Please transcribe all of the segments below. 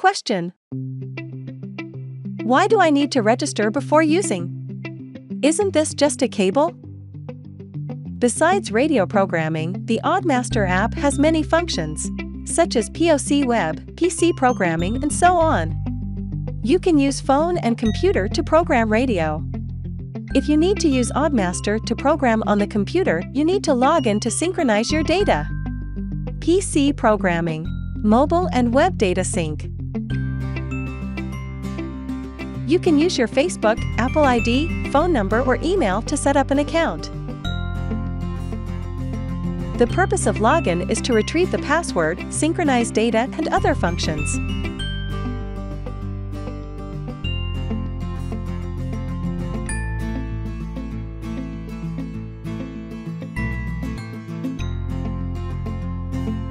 Question: why do I need to register before using? Isn't this just a cable? Besides radio programming, the Odmaster app has many functions, such as POC web, PC programming, and so on. You can use phone and computer to program radio. If you need to use Odmaster to program on the computer, you need to log in to synchronize your data. PC programming, mobile and web data sync. You can use your Facebook, Apple ID, phone number or email to set up an account. The purpose of login is to retrieve the password, synchronize data and other functions.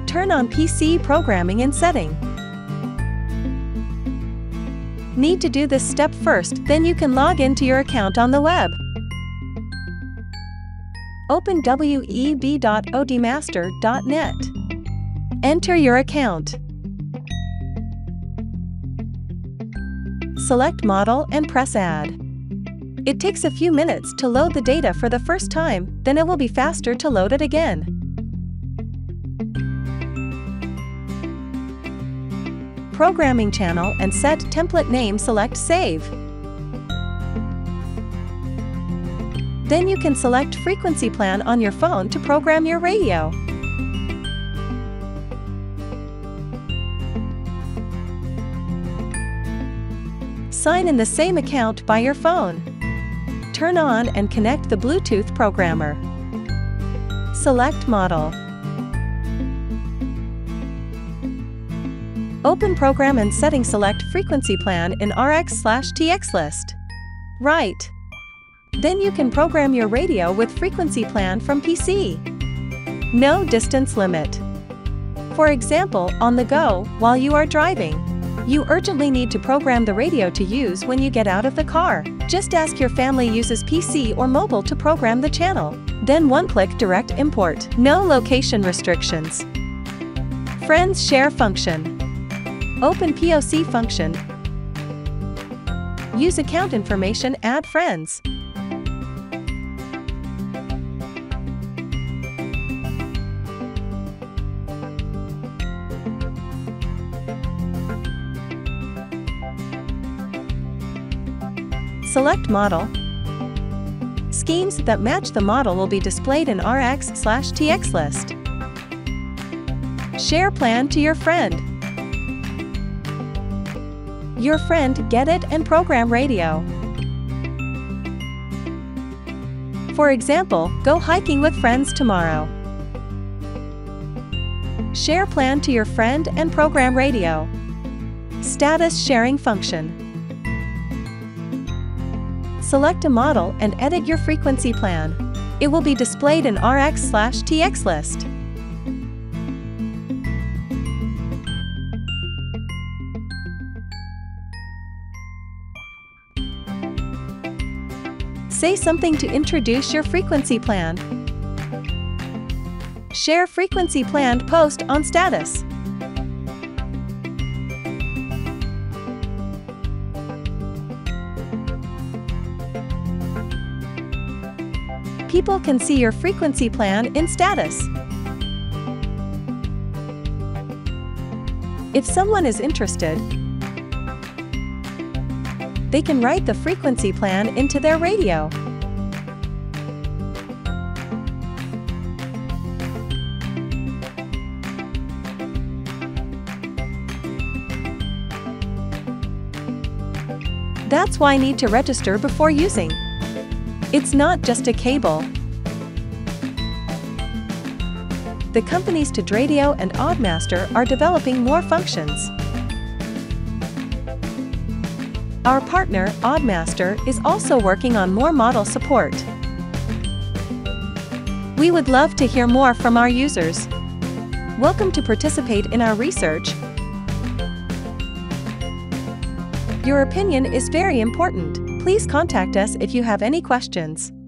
Turn on PC programming and setting. Need to do this step first, then you can log into your account on the web. Open web.odmaster.net. Enter your account. Select model and press add. It takes a few minutes to load the data for the first time, then it will be faster to load it again. Programming channel and set template name, select save. Then you can select frequency plan on your phone to program your radio. Sign in the same account by your phone. Turn on and connect the Bluetooth programmer. Select model. Open program and setting, select frequency plan in RX/TX list. Right. Then you can program your radio with frequency plan from PC. No distance limit. For example, on the go, while you are driving. You urgently need to program the radio to use when you get out of the car. Just ask your family uses PC or mobile to program the channel. Then one-click direct import. No location restrictions. Friends share function. Open POC function. Use account information, add friends. Select model. Schemes that match the model will be displayed in RX/TX list. Share plan to your friend. Your friend get it and program radio. For example, go hiking with friends tomorrow. Share plan to your friend and program radio. Status sharing function. Select a model and edit your frequency plan. It will be displayed in RX/TX list. Say something to introduce your frequency plan. Share frequency plan post on status. People can see your frequency plan in status. If someone is interested, they can write the frequency plan into their radio. That's why I need to register before using. It's not just a cable. The companies Tidradio and Odmaster are developing more functions. Our partner, Odmaster, is also working on more model support. We would love to hear more from our users. Welcome to participate in our research. Your opinion is very important. Please contact us if you have any questions.